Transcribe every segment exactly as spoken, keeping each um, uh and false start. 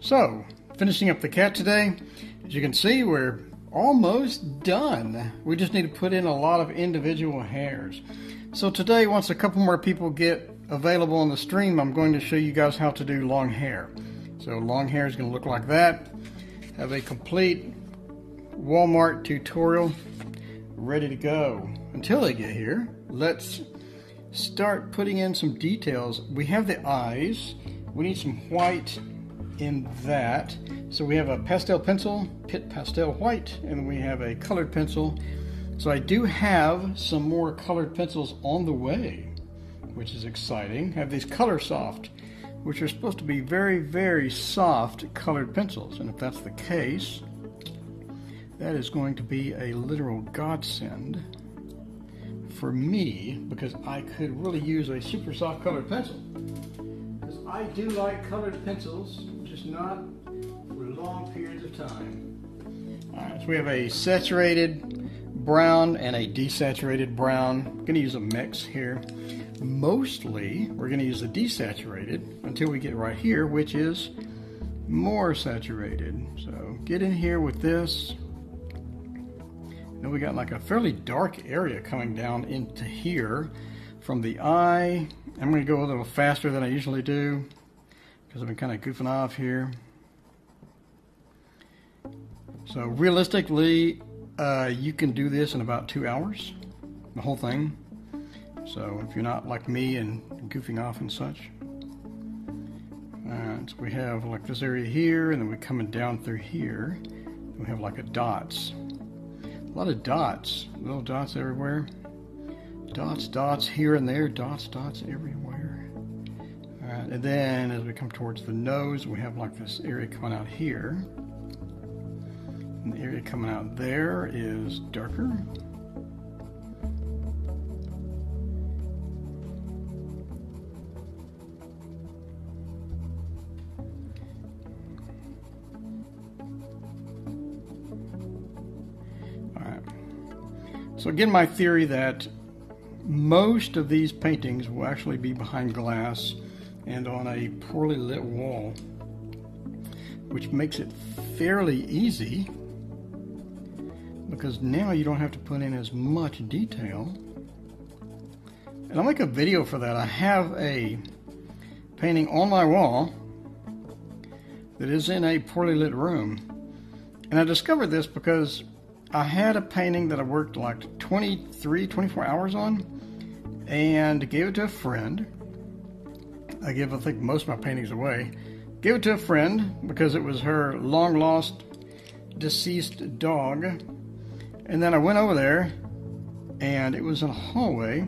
So, finishing up the cat today. As you can see, we're almost done. We just need to put in a lot of individual hairs. So today, once a couple more people get available on the stream, I'm going to show you guys how to do long hair. So long hair is going to look like that. Have a complete Walmart tutorial ready to go. Until they get here, let's start putting in some details. We have the eyes. We need some white in that. So we have a pastel pencil, Pitt Pastel White, and we have a colored pencil. So I do have some more colored pencils on the way, which is exciting. I have these Color Soft, which are supposed to be very, very soft colored pencils. And if that's the case, that is going to be a literal godsend for me, because I could really use a super soft colored pencil. Because I do like colored pencils, just not for long periods of time. All right, so we have a saturated brown and a desaturated brown. I'm gonna use a mix here. Mostly, we're gonna use the desaturated until we get right here, which is more saturated. So get in here with this. Then we got like a fairly dark area coming down into here from the eye. I'm going to go a little faster than I usually do because I've been kind of goofing off here. So realistically, uh, you can do this in about two hours, the whole thing. So if you're not like me and goofing off and such. All right, so we have like this area here, and then we're coming down through here. We have like a dots. A lot of dots, little dots everywhere. Dots, dots here and there, dots, dots everywhere. All right, and then as we come towards the nose, we have like this area coming out here. And the area coming out there is darker. So again, my theory that most of these paintings will actually be behind glass and on a poorly lit wall, which makes it fairly easy because now you don't have to put in as much detail. And I'll make a video for that. I have a painting on my wall that is in a poorly lit room. And I discovered this because I had a painting that I worked like twenty-three, twenty-four hours on and gave it to a friend. I give, I think, most of my paintings away. Gave it to a friend because it was her long lost deceased dog. And then I went over there and it was in a hallway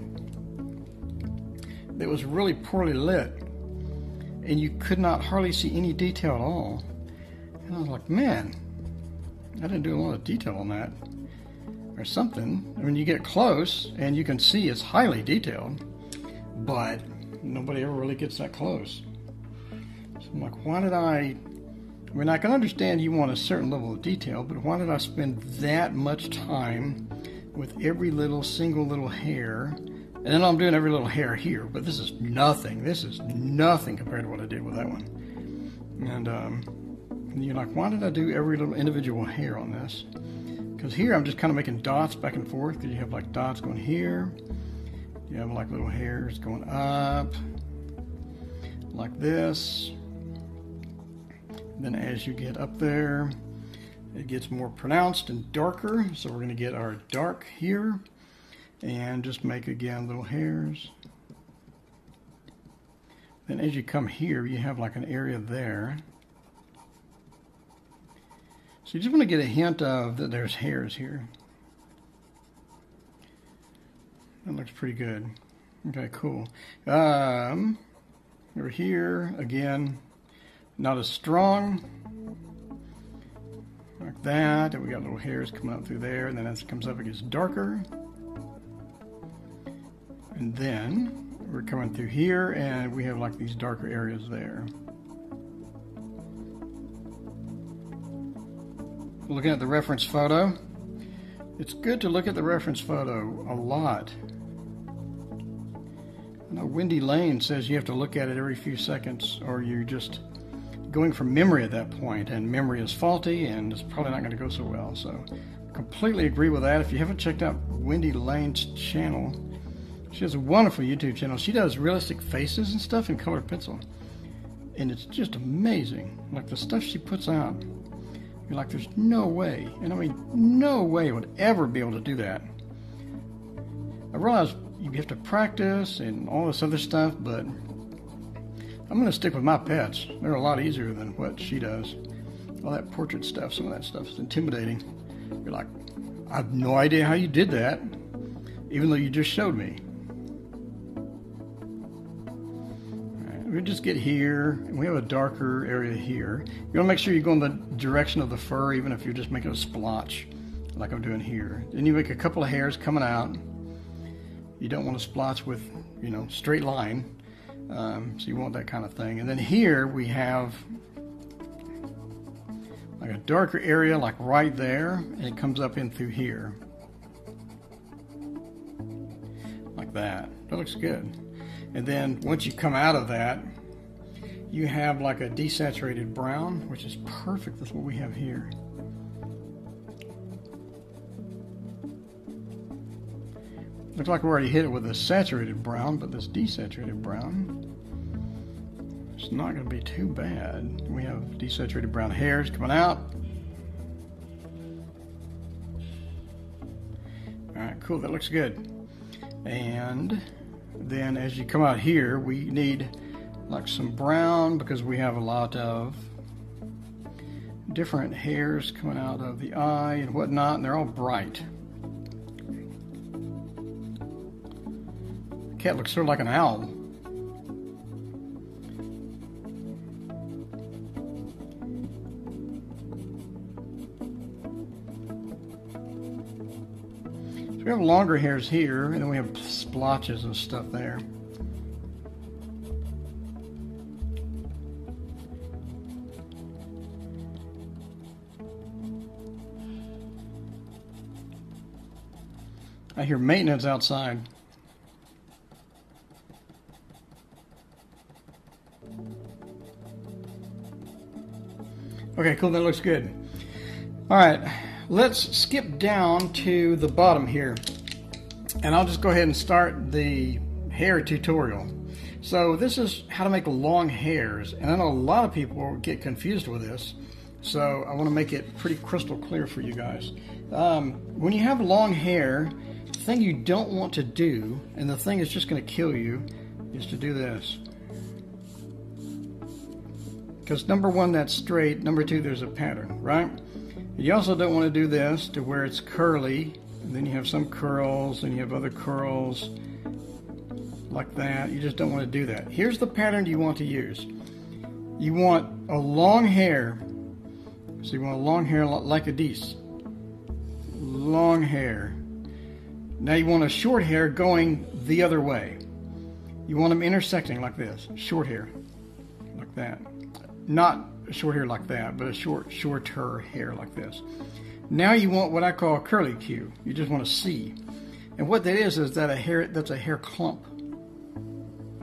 that was really poorly lit and you could not hardly see any detail at all. And I was like, man, I didn't do a lot of detail on that or something. I mean, you get close and you can see it's highly detailed, but nobody ever really gets that close. So I'm like, why did I, I mean, I can understand you want a certain level of detail, but why did I spend that much time with every little single little hair? And then I'm doing every little hair here, but this is nothing. This is nothing compared to what I did with that one. And, um, And you're like, why did I do every little individual hair on this? Because here I'm just kind of making dots back and forth. Because you have like dots going here. You have like little hairs going up. Like this. And then as you get up there, it gets more pronounced and darker. So we're going to get our dark here. And just make, again, little hairs. Then as you come here, you have like an area there. So you just want to get a hint of that there's hairs here. That looks pretty good. Okay, cool. Um, over here, again, not as strong. Like that. And we got little hairs coming up through there. And then as it comes up, it gets darker. And then we're coming through here, and we have like these darker areas there. Looking at the reference photo, it's good to look at the reference photo a lot. I know Wendy Lane says you have to look at it every few seconds or you just going from memory at that point, and memory is faulty and it's probably not going to go so well. So completely agree with that. If you haven't checked out Wendy Lane's channel, she has a wonderful YouTube channel. She does realistic faces and stuff in colored pencil, and it's just amazing, like the stuff she puts out. You're like, there's no way, and I mean no way would ever be able to do that. I realize you have to practice and all this other stuff, but I'm going to stick with my pets. They're a lot easier than what she does. All that portrait stuff, some of that stuff is intimidating. You're like, I have no idea how you did that, even though you just showed me. All right, we just get here, and we have a darker area here. You want to make sure you go in the direction of the fur, even if you're just making a splotch, like I'm doing here. Then you make a couple of hairs coming out. You don't want to splotch with, you know, straight line. Um, so you want that kind of thing. And then here we have like a darker area like right there, and it comes up in through here like that. That looks good. And then once you come out of that, you have like a desaturated brown, which is perfect. That's what we have here. Looks like we already hit it with a saturated brown, but this desaturated brown, it's not going to be too bad. We have desaturated brown hairs coming out. All right, cool, that looks good. And then as you come out here, we need like some brown, because we have a lot of different hairs coming out of the eye and whatnot, and they're all bright. Cat looks sort of like an owl. So we have longer hairs here, and then we have splotches and stuff there. I hear maintenance outside. Okay, cool, that looks good. All right, let's skip down to the bottom here, and I'll just go ahead and start the hair tutorial. So this is how to make long hairs, and I know a lot of people get confused with this, so I want to make it pretty crystal clear for you guys. Um, when you have long hair, the thing you don't want to do, and the thing that's just going to kill you, is to do this. Because number one, that's straight. Number two, there's a pattern, right? You also don't want to do this to where it's curly, and then you have some curls, and you have other curls like that. You just don't want to do that. Here's the pattern you want to use. You want a long hair. So you want a long hair like a Dees. Long hair. Now you want a short hair going the other way. You want them intersecting like this. Short hair. Like that. Not short hair like that, but a short, shorter hair like this. Now you want what I call a curly Q. You just want a C, and what that is is that a hair that's a hair clump,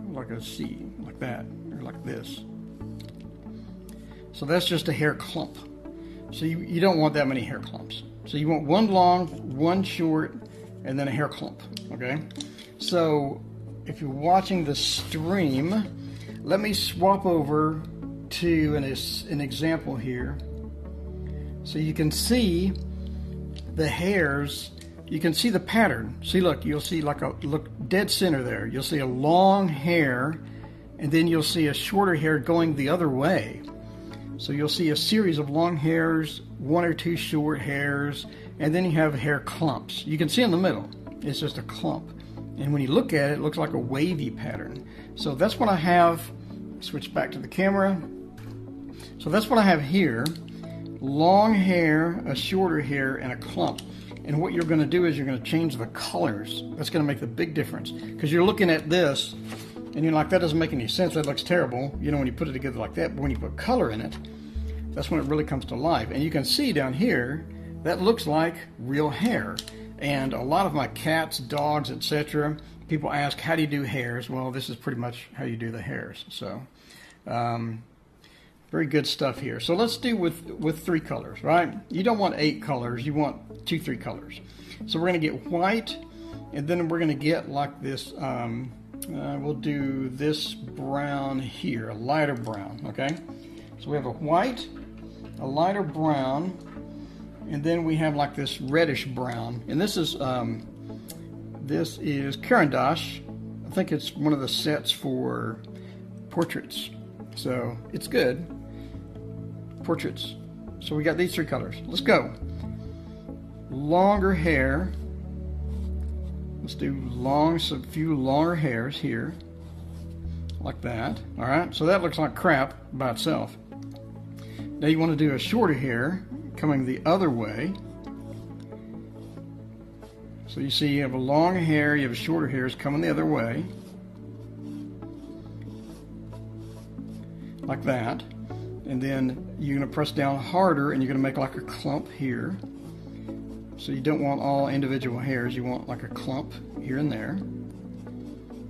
like a C, like that, or like this. So that's just a hair clump. So you, you don't want that many hair clumps. So you want one long, one short, and then a hair clump. Okay. So if you're watching the stream, let me swap over to an, an example here, so you can see the hairs, you can see the pattern. See, look, you'll see like a look dead center there, you'll see a long hair, and then you'll see a shorter hair going the other way. So you'll see a series of long hairs, one or two short hairs, and then you have hair clumps. You can see in the middle it's just a clump, and when you look at it, it looks like a wavy pattern. So that's what I have. Switch back to the camera. So that's what I have here. Long hair, a shorter hair, and a clump. And what you're going to do is you're going to change the colors. That's going to make the big difference. Because you're looking at this, and you're like, that doesn't make any sense. That looks terrible. You know, when you put it together like that. But when you put color in it, that's when it really comes to life. And you can see down here, that looks like real hair. And a lot of my cats, dogs, et cetera, people ask, how do you do hairs? Well, this is pretty much how you do the hairs. So um, Very good stuff here. So let's do with, with three colors, right? You don't want eight colors, you want two, three colors. So we're gonna get white, and then we're gonna get like this, um, uh, we'll do this brown here, a lighter brown, okay? So we have a white, a lighter brown, and then we have like this reddish brown. And this is, um, this is Caran D'Ache. I think it's one of the sets for portraits. So it's good. Portraits. So we got these three colors. Let's go. Longer hair. Let's do long, some few longer hairs here. Like that. Alright, so that looks like crap by itself. Now you want to do a shorter hair coming the other way. So you see you have a long hair, you have a shorter hair, it's coming the other way. Like that, and then you're going to press down harder and you're going to make like a clump here. So you don't want all individual hairs, you want like a clump here and there.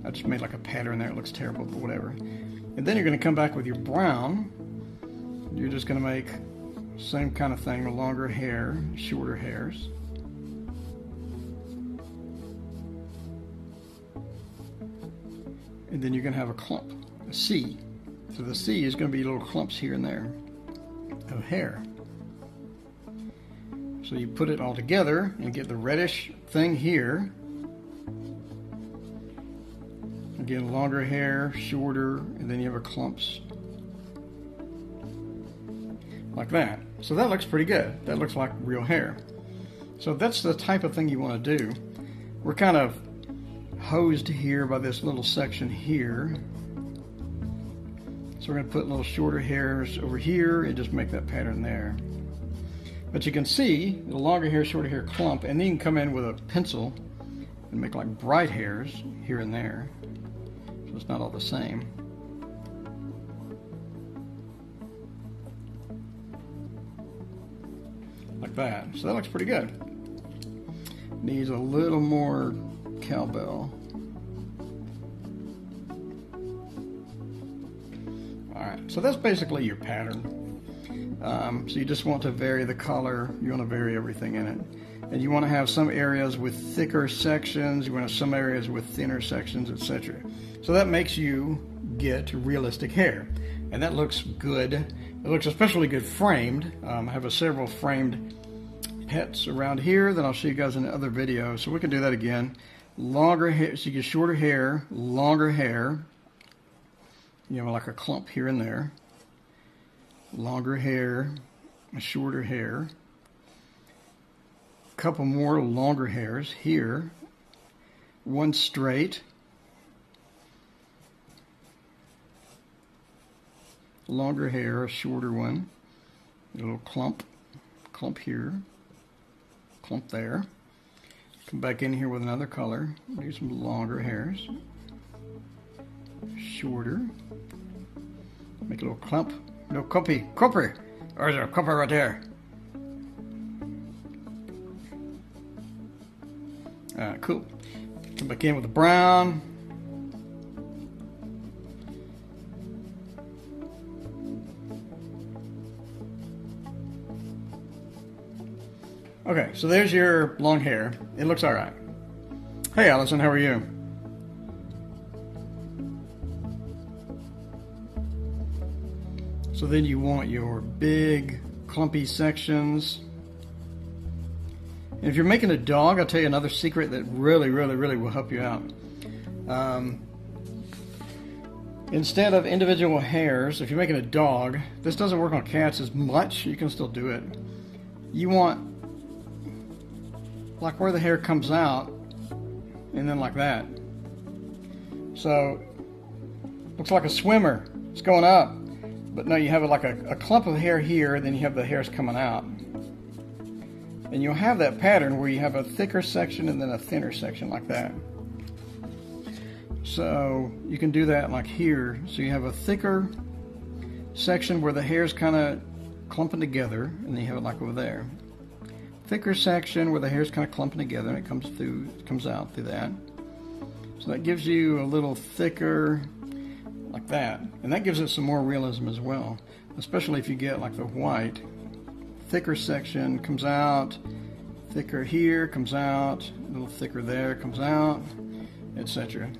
I just made like a pattern there, it looks terrible, but whatever. And then you're going to come back with your brown. You're just going to make same kind of thing, longer hair, shorter hairs. And then you're going to have a clump, a C. So the C is going to be little clumps here and there of hair. So you put it all together and get the reddish thing here. Again, longer hair, shorter, and then you have a clumps. Like that. So that looks pretty good. That looks like real hair. So that's the type of thing you want to do. We're kind of hosed here by this little section here. So we're going to put little shorter hairs over here and just make that pattern there. But you can see the longer hair, shorter hair clump, and then you can come in with a pencil and make like bright hairs here and there. So it's not all the same. Like that. So that looks pretty good. Needs a little more cowbell. Alright, so that's basically your pattern. Um, so you just want to vary the color, you want to vary everything in it. And you want to have some areas with thicker sections, you want to have some areas with thinner sections, et cetera. So that makes you get realistic hair. And that looks good. It looks especially good framed. Um, I have a several framed pets around here that I'll show you guys in another video. So we can do that again. Longer hair, so you get shorter hair, longer hair. You know, like a clump here and there. Longer hair, shorter hair. A couple more longer hairs here. One straight. Longer hair, a shorter one. A little clump. Clump here. Clump there. Come back in here with another color. Do some longer hairs. Shorter. Make a little clump. No copy. Copper. There's a copper right there. Uh, cool. Come back in with the brown. Okay, so there's your long hair. It looks all right. Hey, Allison, how are you? So then you want your big, clumpy sections. And if you're making a dog, I'll tell you another secret that really, really, really will help you out. Um, instead of individual hairs, if you're making a dog, this doesn't work on cats as much, you can still do it. You want, like where the hair comes out, and then like that. So, looks like a swimmer, it's going up. But no, you have like a, a clump of hair here, then you have the hairs coming out. And you'll have that pattern where you have a thicker section and then a thinner section like that. So you can do that like here. So you have a thicker section where the hair's kind of clumping together, and then you have it like over there. Thicker section where the hair's kind of clumping together, and it comes through, it comes out through that. So that gives you a little thicker like that, and that gives it some more realism as well, especially if you get like the white thicker section comes out, thicker here comes out, a little thicker there comes out, etc.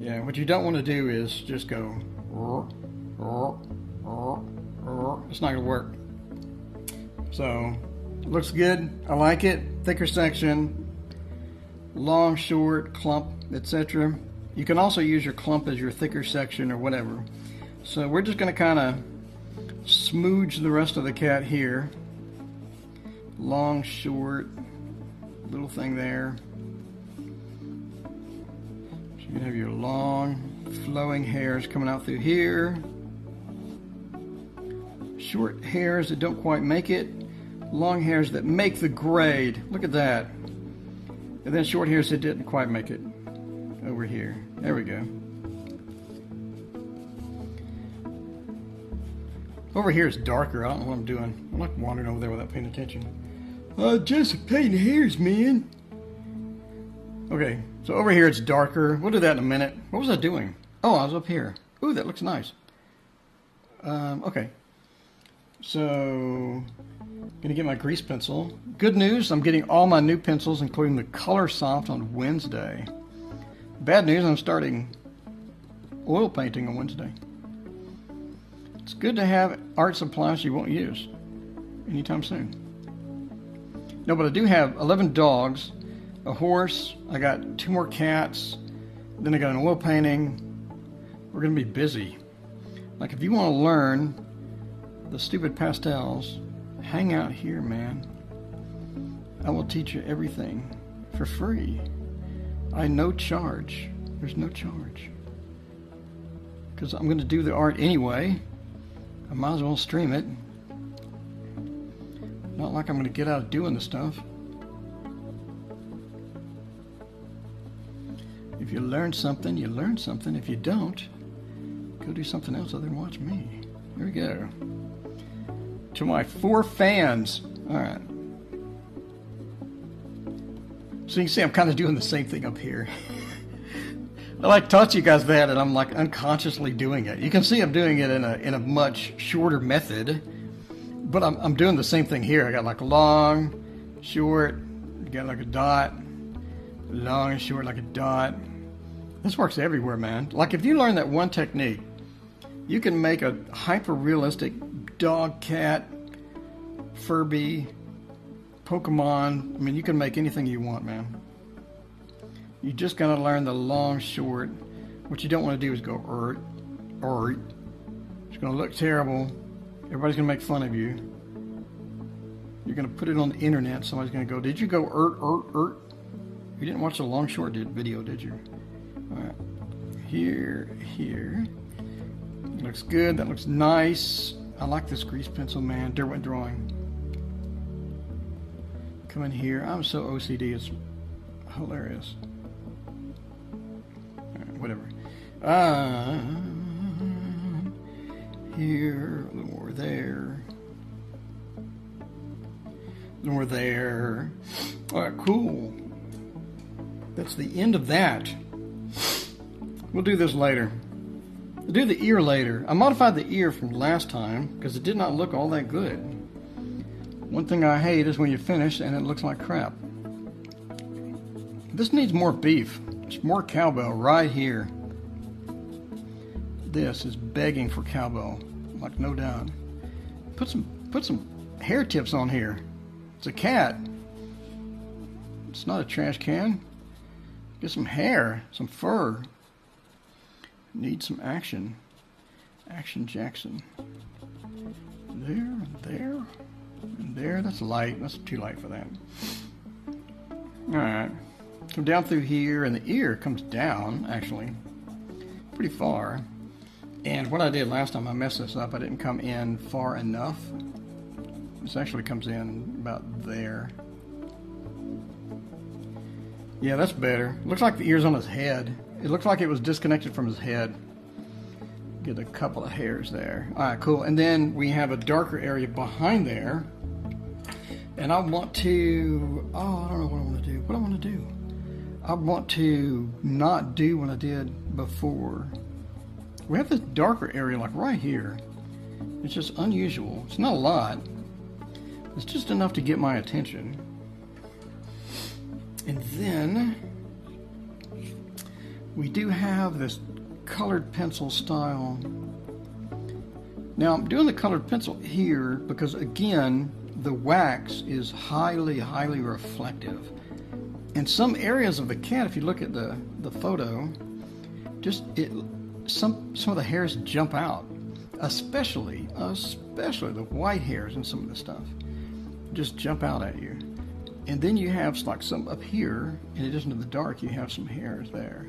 Yeah, what you don't want to do is just go, it's not gonna work. So looks good, I like it. Thicker section, long, short, clump, etc. You can also use your clump as your thicker section or whatever. So we're just going to kind of smooge the rest of the cat here. Long, short, little thing there. So you have your long flowing hairs coming out through here. Short hairs that don't quite make it. Long hairs that make the grade. Look at that. And then short hairs that didn't quite make it over here. There we go. Over here is darker. I don't know what I'm doing. I'm like wandering over there without paying attention. Uh, just painting hairs, man. Okay, so over here it's darker. We'll do that in a minute. What was I doing? Oh, I was up here. Ooh, that looks nice. Um, okay. So, I'm gonna get my grease pencil. Good news, I'm getting all my new pencils, including the Color Soft, on Wednesday. Bad news, I'm starting oil painting on Wednesday. It's good to have art supplies you won't use anytime soon. No, but I do have eleven dogs, a horse, I got two more cats, then I got an oil painting. We're going to be busy. Like, if you want to learn the stupid pastels, hang out here, man. I will teach you everything for free. I no charge. There's no charge. Because I'm going to do the art anyway. I might as well stream it. Not like I'm going to get out of doing the stuff. If you learn something, you learn something. If you don't, go do something else other than watch me. Here we go. To my four fans. All right. So you can see I'm kind of doing the same thing up here. I like taught you guys that, and I'm like unconsciously doing it. You can see I'm doing it in a in a much shorter method, but I'm I'm doing the same thing here. I got like long, short, got like a dot, long and short like a dot. This works everywhere, man. Like, if you learn that one technique, you can make a hyper realistic dog, cat, Furby, Pokemon. I mean, you can make anything you want, man. You just gotta learn the long, short. What you don't want to do is go ert, ert. It's gonna look terrible. Everybody's gonna make fun of you. You're gonna put it on the internet. Somebody's gonna go, "Did you go ert, ert, ert?" You didn't watch the long, short video, did you? All right. Here, here. Looks good. That looks nice. I like this grease pencil, man. Derwent Drawing. Come in here. I'm so O C D. It's hilarious. Whatever. Uh, here, a little more there. A little more there. All right, cool. That's the end of that. We'll do this later. We'll do the ear later. I modified the ear from last time because it did not look all that good. One thing I hate is when you finish and it looks like crap. This needs more beef. More cowbell right here. This is begging for cowbell, like, no doubt. Put some put some hair tips on here. It's a cat. It's not a trash can. Get some hair, some fur. Need some action. Action Jackson. There, there, and there. That's light. That's too light for that. All right. Come down through here, and the ear comes down, actually, pretty far. And what I did last time, I messed this up. I didn't come in far enough. This actually comes in about there. Yeah, that's better. Looks like the ear's on his head. It looks like it was disconnected from his head. Get a couple of hairs there. All right, cool. And then we have a darker area behind there. And I want to, oh, I don't know what I want to do. What I want to do? I want to not do what I did before. We have this darker area like right here. It's just unusual. It's not a lot. It's just enough to get my attention. And then we do have this colored pencil style. Now I'm doing the colored pencil here because again the wax is highly highly reflective. And some areas of the cat, if you look at the the photo, just it some some of the hairs jump out, especially especially the white hairs and some of the stuff just jump out at you. And then you have like some up here, in addition to the dark, you have some hairs there.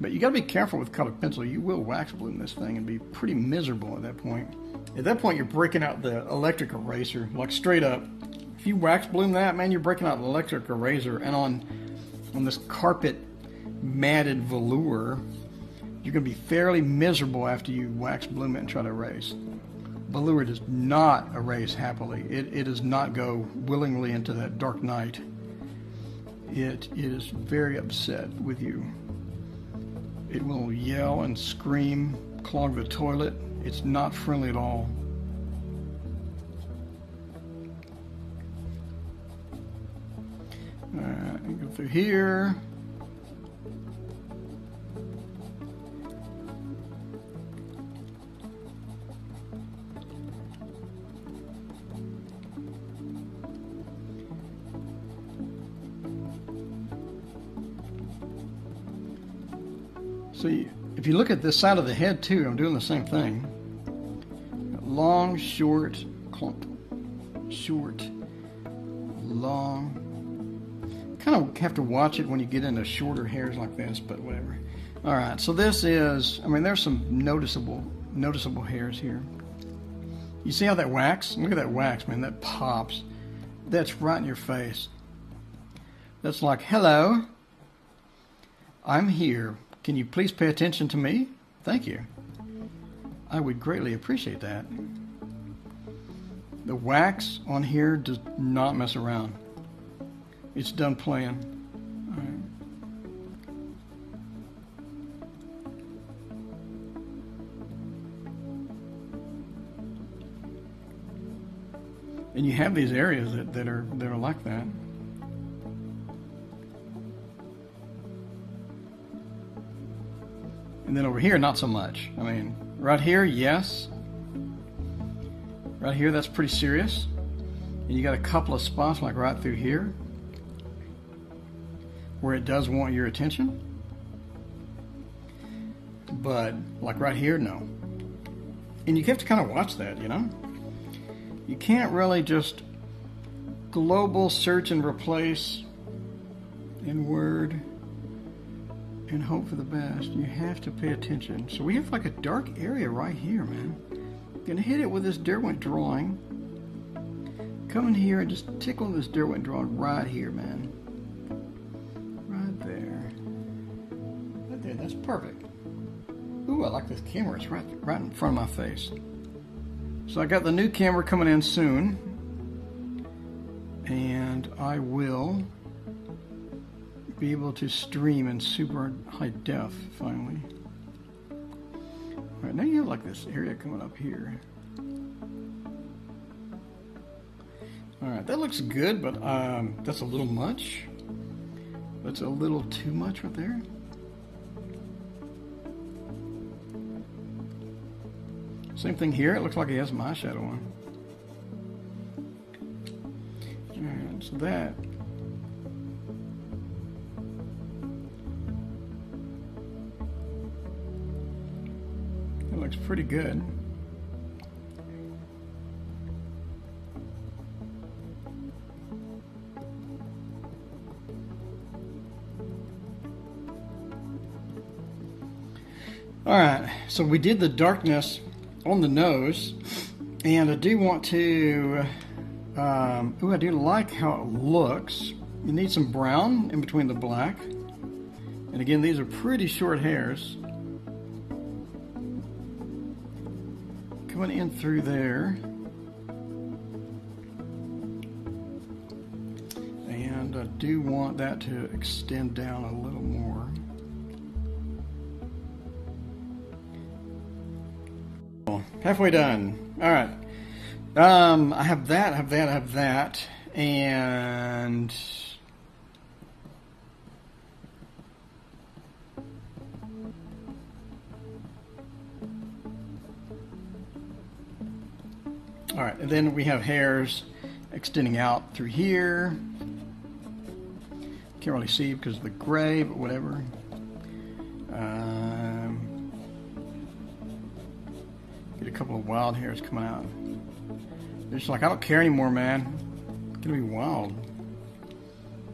But you got to be careful with colored pencil. You will wax bloom this thing and be pretty miserable at that point. At that point, you're breaking out the electric eraser, like straight up. If you wax bloom that, man, you're breaking out the electric eraser. And on on this carpet matted velour, you're going to be fairly miserable after you wax bloom it and try to erase. Velour does not erase happily. It, it does not go willingly into that dark night. It, it is very upset with you. It will yell and scream, clog the toilet. It's not friendly at all. All right, go through here. See, if you look at this side of the head too, I'm doing the same thing. Long, short, clump, short, long. Kind of have to watch it when you get into shorter hairs like this, but whatever. All right, so this is, I mean, there's some noticeable, noticeable hairs here. You see how that wax? Look at that wax, man, that pops. That's right in your face. That's like, hello, I'm here. Can you please pay attention to me? Thank you. I would greatly appreciate that. The wax on here does not mess around. It's done playing. All right. And you have these areas that, that are that are like that. And then over here, not so much. I mean, right here, yes. Right here, that's pretty serious. And you got a couple of spots like right through here where it does want your attention. But like right here, no. And you have to kind of watch that, you know? You can't really just global search and replace in Word and hope for the best. You have to pay attention. So we have like a dark area right here, man. Gonna hit it with this Derwent drawing. Come in here and just tickle this Derwent drawing right here, man. Right there. Right there, that's perfect. Ooh, I like this camera. It's right, right in front of my face. So I got the new camera coming in soon. And I will be able to stream in super high def finally. All right, now you have like this area coming up here. All right, that looks good, but um, that's a little much. That's a little too much right there. Same thing here. It looks like he has my shadow on. All right, so that. Looks pretty good. All right, so we did the darkness on the nose, and I do want to, um, ooh, I do like how it looks. You need some brown in between the black. And again, these are pretty short hairs. Coming in through there, and I do want that to extend down a little more. Halfway done. All right. Um, I have that, I have that, I have that, and all right, and then we have hairs extending out through here. Can't really see because of the gray, but whatever. Um, get a couple of wild hairs coming out. They're just like, I don't care anymore, man. It's gonna be wild.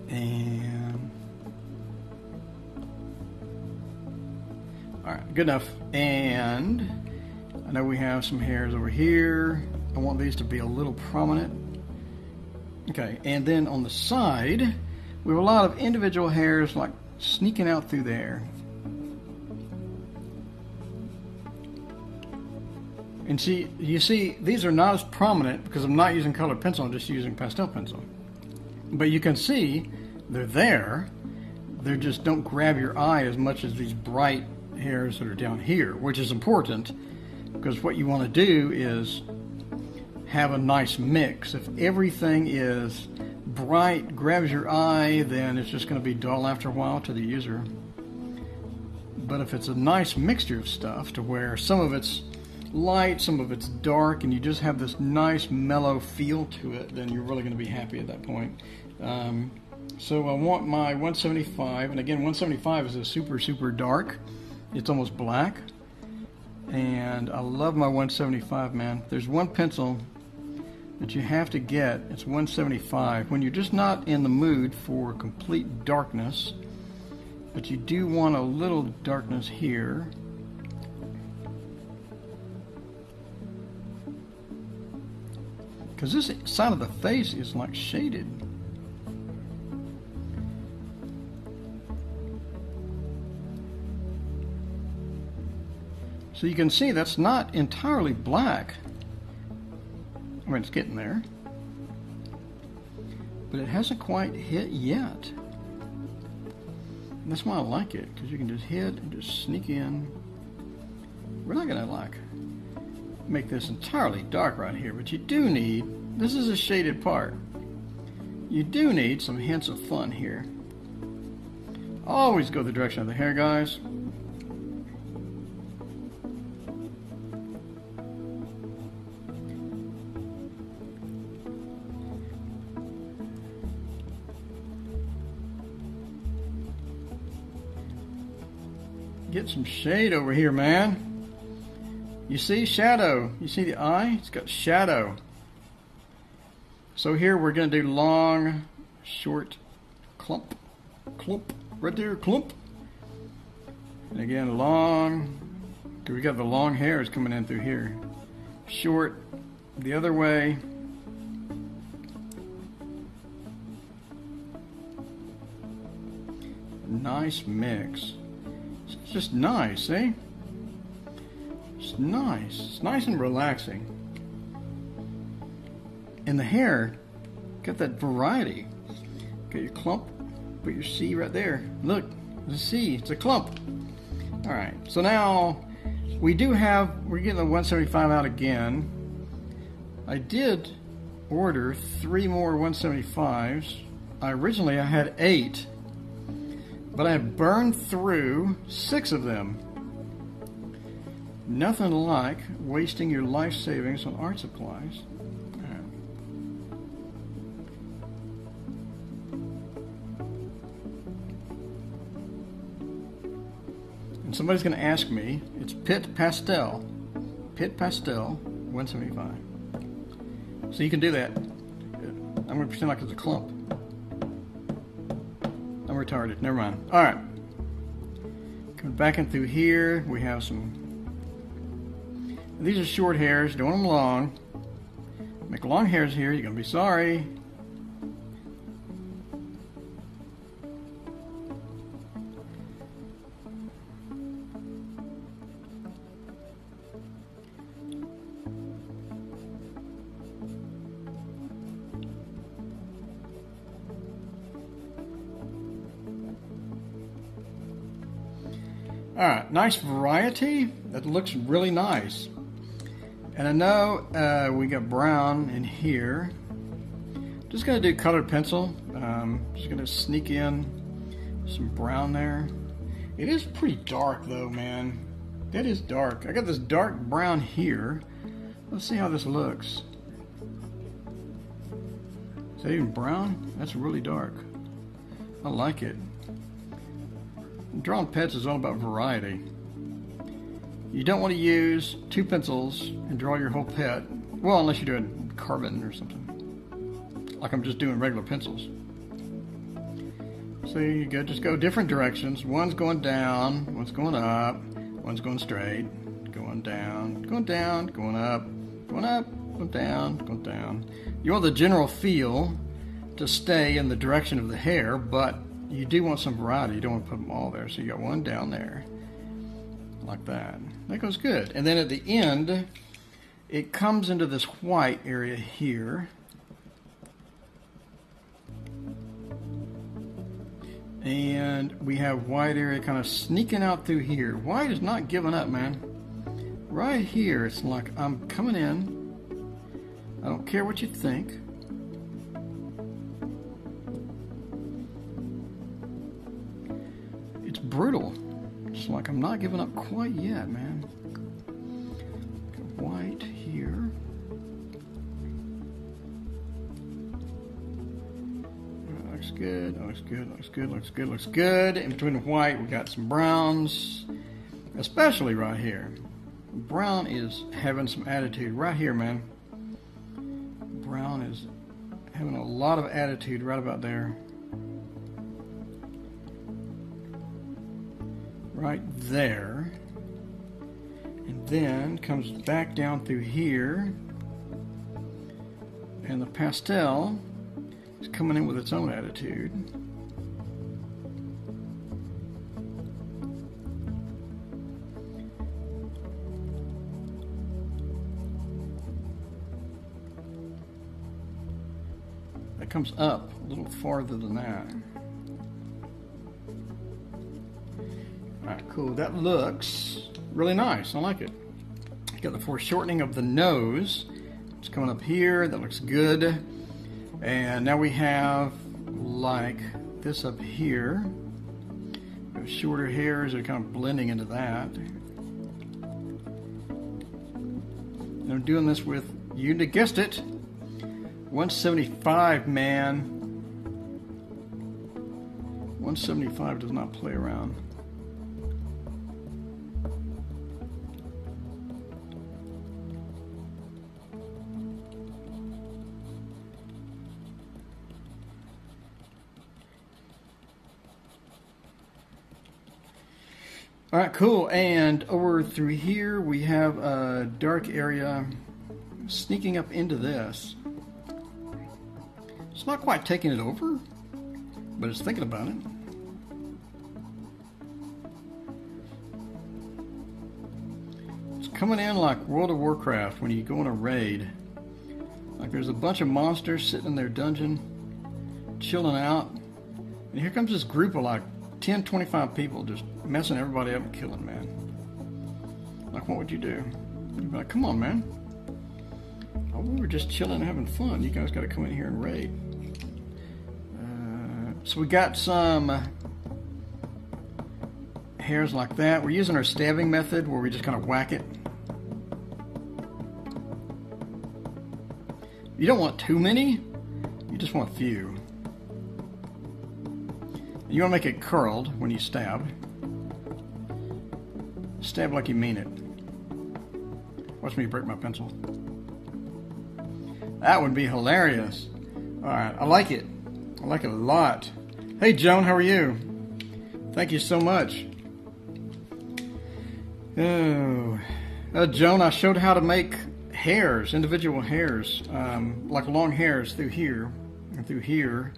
And all right, good enough. And I know we have some hairs over here. I want these to be a little prominent. Okay, and then on the side, we have a lot of individual hairs like sneaking out through there. And see, you see, these are not as prominent because I'm not using colored pencil, I'm just using pastel pencil. But you can see they're there. They just don't grab your eye as much as these bright hairs that are down here, which is important because what you want to do is have a nice mix. If everything is bright, grabs your eye, then it's just going to be dull after a while to the user. But if it's a nice mixture of stuff to where some of it's light, some of it's dark, and you just have this nice mellow feel to it, then you're really going to be happy at that point. Um, so I want my one seventy-five, and again, one seventy-five is a super, super dark. It's almost black. And I love my one seventy-five, man. There's one pencil that you have to get, it's one seventy-five. When you're just not in the mood for complete darkness, but you do want a little darkness here. Because this side of the face is like shaded. So you can see that's not entirely black. I mean, it's getting there, but it hasn't quite hit yet. And that's why I like it, because you can just hit and just sneak in. We're not gonna like make this entirely dark right here, but you do need, this is a shaded part. You do need some hints of fun here. Always go the direction of the hair, guys. Get some shade over here, man. You see shadow. You see the eye? It's got shadow. So here we're going to do long, short, clump, clump, right there, clump. And again, long, because we got the long hairs coming in through here. Short, the other way. Nice mix. It's just nice, eh? It's nice. It's nice and relaxing. And the hair, got that variety. Got your clump, put your C right there. Look, it's a C, it's a clump. All right, so now we do have, we're getting the one seventy-five out again. I did order three more one seventy-fives. I originally, I had eight. But I have burned through six of them. Nothing like wasting your life savings on art supplies. All right. And somebody's going to ask me, it's Pitt Pastel. Pitt Pastel, one seventy-five. So you can do that. I'm going to pretend like it's a clump. I'm retarded. Never mind. All right. Coming back in through here, we have some. These are short hairs. Don't want them long. Make long hairs here. You're gonna be sorry. All right, nice variety. That looks really nice. And I know uh, we got brown in here. Just gonna do colored pencil. Um, just gonna sneak in some brown there. It is pretty dark though, man. That is dark. I got this dark brown here. Let's see how this looks. Is that even brown? That's really dark. I like it. Drawing pets is all about variety. You don't want to use two pencils and draw your whole pet. Well, unless you're doing carbon or something. Like I'm just doing regular pencils. So you go, just go different directions. One's going down, one's going up, one's going straight, going down, going down, going up, going up, going down, going down. You want the general feel to stay in the direction of the hair, but you do want some variety. You don't want to put them all there. So you got one down there, like that. That goes good. And then at the end, it comes into this white area here. And we have white area kind of sneaking out through here. White is not giving up, man. Right here, it's like I'm coming in. I don't care what you think. It's brutal. It's like I'm not giving up quite yet, man. White here. That looks good, that looks good, looks good, looks good, looks good. In between the white, we got some browns, especially right here. Brown is having some attitude right here, man. Brown is having a lot of attitude right about there. Right there. And then comes back down through here. And the pastel is coming in with its own attitude. That comes up a little farther than that. Alright, cool. That looks really nice. I like it. Got the foreshortening of the nose. It's coming up here. That looks good. And now we have like this up here. We have shorter hairs that are kind of blending into that. And I'm doing this with, you guessed it, one seventy-five, man. one seventy-five does not play around. All right, cool. And over through here, we have a dark area sneaking up into this. It's not quite taking it over, but it's thinking about it. It's coming in like World of Warcraft when you go on a raid. Like there's a bunch of monsters sitting in their dungeon, chilling out. And here comes this group of like ten, twenty-five people just messing everybody up and killing, man. Like, what would you do? You'd be like, come on, man. Oh, we were just chilling and having fun. You guys got to come in here and raid. Uh, so we got some hairs like that. We're using our stabbing method where we just kind of whack it. You don't want too many. You just want a few. You want to make it curled when you stab. Stab like you mean it. Watch me break my pencil. That would be hilarious. All right, I like it. I like it a lot. Hey, Joan, how are you? Thank you so much. Oh, uh, Joan, I showed how to make hairs, individual hairs, um, like long hairs through here and through here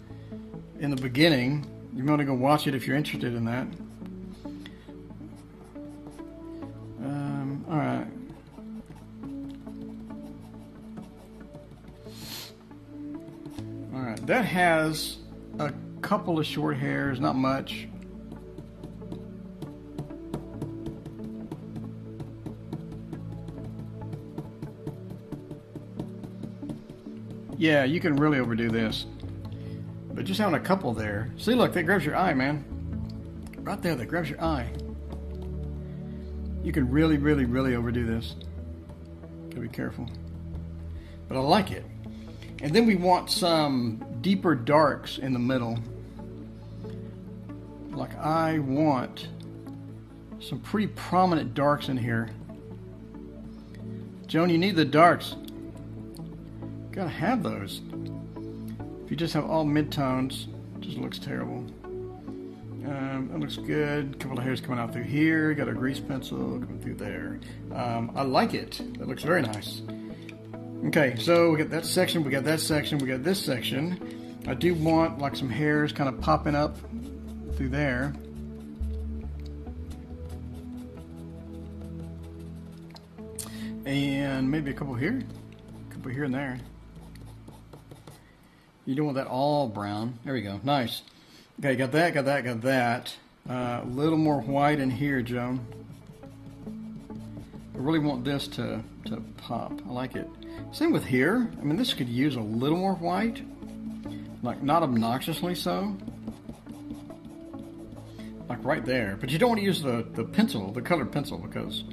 in the beginning. You want to go watch it if you're interested in that. Um, all right. All right, that has a couple of short hairs, not much. Yeah, you can really overdo this. But just having a couple there. See, look, that grabs your eye, man. Right there, that grabs your eye. You can really, really, really overdo this. Gotta be careful. But I like it. And then we want some deeper darks in the middle. Like I want some pretty prominent darks in here. Joan, you need the darks. Gotta have those. If you just have all mid-tones, it just looks terrible. Um, that looks good. A couple of hairs coming out through here. Got a grease pencil coming through there. Um, I like it. That looks very nice. Okay, so we got that section, we got that section, we got this section. I do want like some hairs kind of popping up through there. And maybe a couple here, a couple here and there. You don't want that all brown. There we go. Nice. Okay, got that, got that, got that. Uh, a little more white in here, Joan. I really want this to, to pop. I like it. Same with here. I mean, this could use a little more white. Like, not obnoxiously so. Like right there. But you don't want to use the, the pencil, the colored pencil, because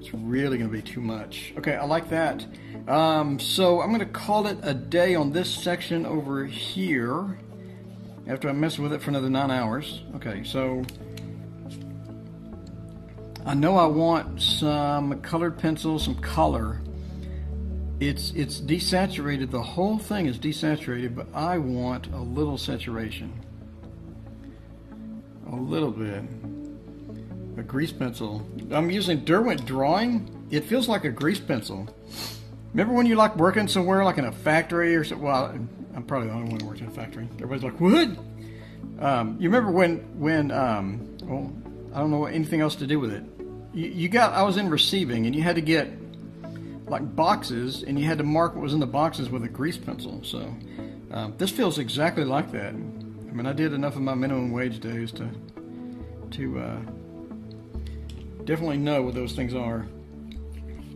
it's really going to be too much. Okay, I like that. Um, so I'm going to call it a day on this section over here. After I mess with it for another nine hours. Okay, so I know I want some colored pencil, some color. It's it's desaturated. The whole thing is desaturated, but I want a little saturation. A little bit. A grease pencil. I'm using Derwent Drawing. It feels like a grease pencil. Remember when you like working somewhere, like in a factory or something? Well, I'm probably the only one who works in a factory. Everybody's like, what? Um, you remember when, when um, well, I don't know anything else to do with it. You, you got, I was in receiving, and you had to get, like, boxes, and you had to mark what was in the boxes with a grease pencil. So um, this feels exactly like that. I mean, I did enough of my minimum wage days to, to uh, definitely know what those things are.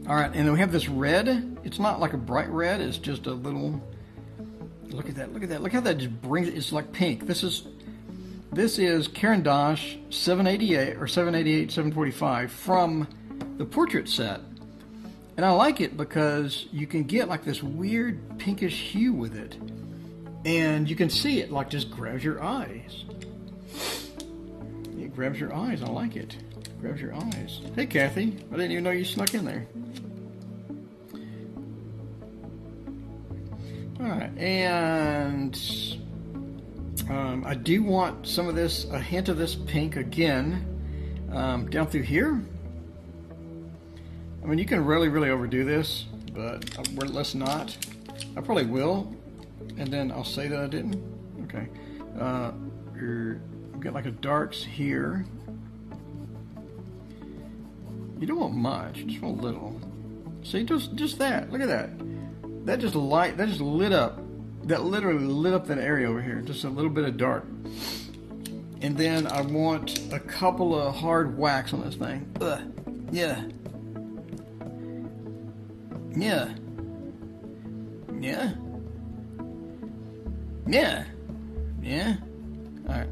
All right, and then we have this red. It's not like a bright red. It's just a little... Look at that, look at that. Look how that just brings it. It's like pink. This is this is Caran D'Ache seven eighty-eight or seven eighty-eight, seven forty-five from the portrait set. And I like it because you can get like this weird pinkish hue with it. And you can see it like just grabs your eyes. It grabs your eyes. I like it. It grabs your eyes. Hey, Kathy. I didn't even know you snuck in there. Alright, and um, I do want some of this, a hint of this pink again, um, down through here. I mean, you can really, really overdo this, but uh, let's not. I probably will, and then I'll say that I didn't. Okay, uh, we've got like a darks here. You don't want much, you just want a little. See, just, just that, look at that. That just light, that just lit up, that literally lit up that area over here. Just a little bit of dark. And then I want a couple of hard whacks on this thing. Ugh. Yeah. Yeah. Yeah. Yeah. Yeah. Alright.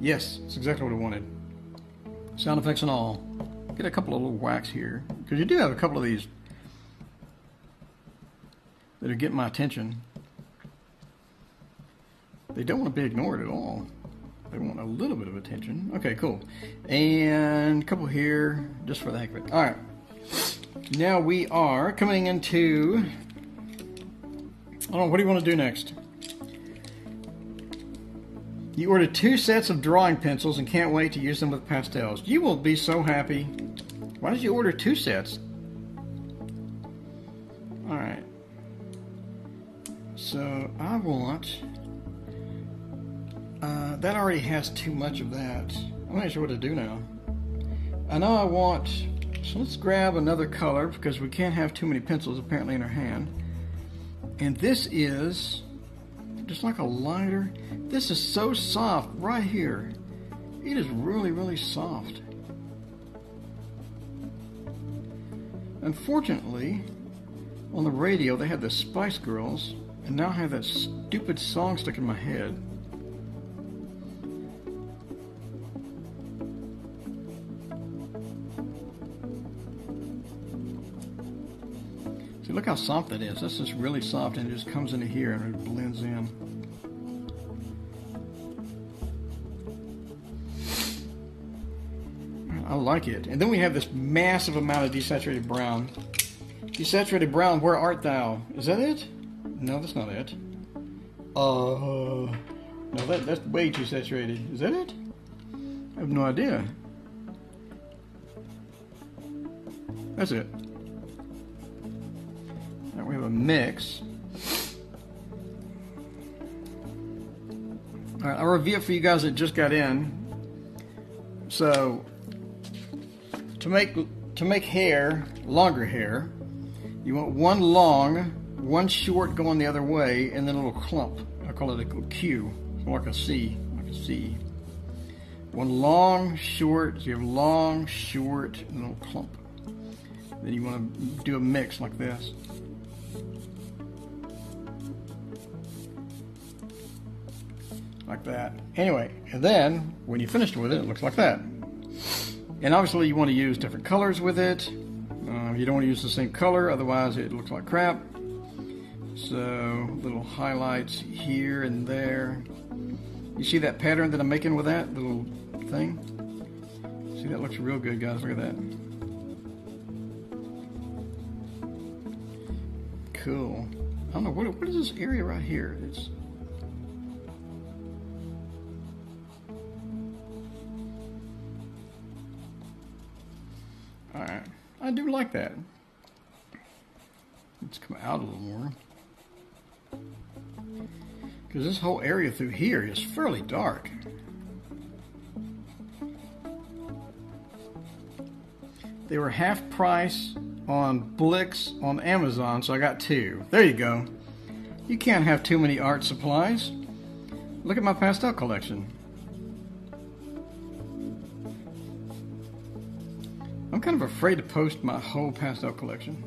Yes, that's exactly what I wanted. Sound effects and all. Get a couple of little whacks here. Because you do have a couple of these that are getting my attention. They don't want to be ignored at all. They want a little bit of attention. Okay, cool. And a couple here, just for the heck of it. All right. Now we are coming into... I don't know, what do you want to do next? You ordered two sets of drawing pencils and can't wait to use them with pastels. You will be so happy. Why did you order two sets? All right. So I want, uh, that already has too much of that. I'm not sure what to do now. I know I want, so let's grab another color because we can't have too many pencils apparently in our hand. And this is just like a lighter. This is so soft right here. It is really, really soft. Unfortunately, on the radio they had the Spice Girls, and now I have that stupid song stuck in my head. See, look how soft that is. That's just really soft, and it just comes into here and it blends in. I like it. And then we have this massive amount of desaturated brown. Desaturated brown, where art thou? Is that it? No, that's not it. Uh, no, that, that's way too saturated. Is that it? I have no idea. That's it. Now we have a mix. Alright, I'll review it for you guys that just got in. So, to make, to make hair, longer hair, you want one long, one short going the other way, and then a little clump. I call it a little Q, like a C, like a C. One long, short, so you have long, short, and a little clump. Then you want to do a mix like this. Like that. Anyway, and then when you finished with it, it looks like that. And obviously you want to use different colors with it. Uh, you don't want to use the same color, otherwise it looks like crap. So, little highlights here and there. You see that pattern that I'm making with that little thing? See, that looks real good, guys. Look at that. Cool. I don't know, what, what is this area right here? It's... Alright. I do like that. Let's come out a little more. Because this whole area through here is fairly dark. They were half price on Blix on Amazon, so I got two. There you go. You can't have too many art supplies. Look at my pastel collection. I'm kind of afraid to post my whole pastel collection.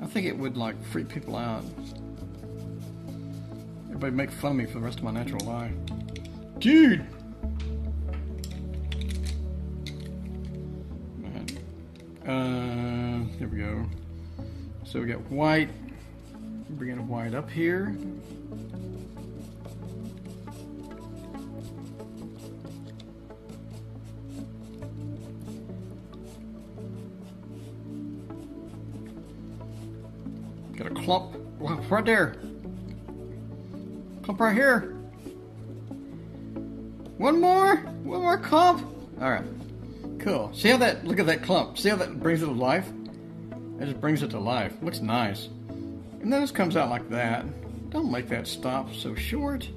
I think it would, like, freak people out. Everybody make fun of me for the rest of my natural life. Dude! Alright. Uh, here we go. So we got white. Bring in white up here. Got a clump right there. Clump right here. One more. One more clump. All right. Cool. See how that, look at that clump. See how that brings it to life? That just brings it to life. Looks nice. And then this comes out like that. Don't make that stop so short.